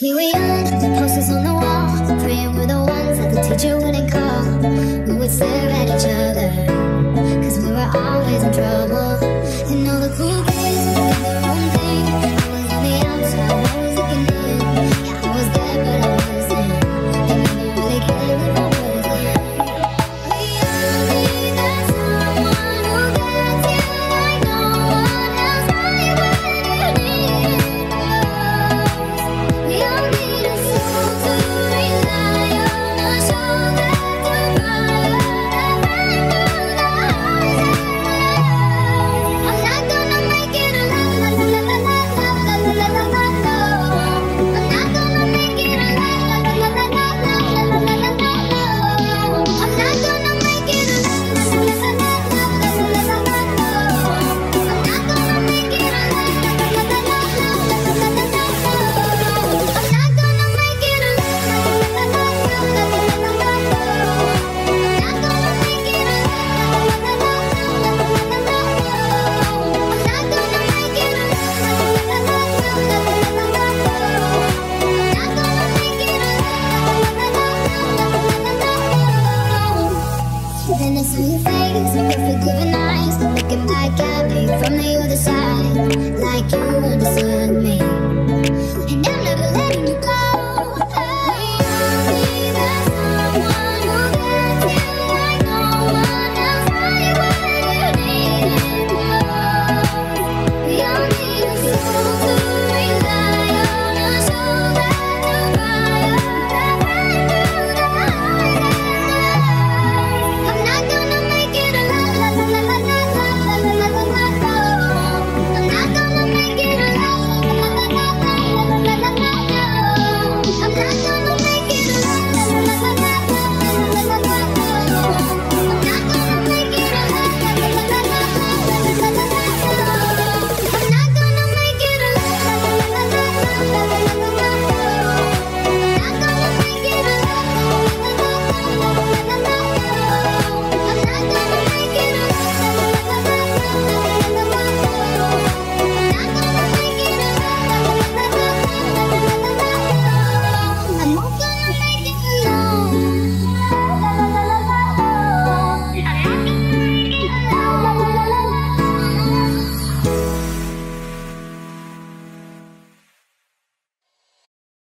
Here we are, the posters on the wall, praying we're the ones that the teacher wouldn't call. We would stare at each other, cause we were always in trouble. And all the cool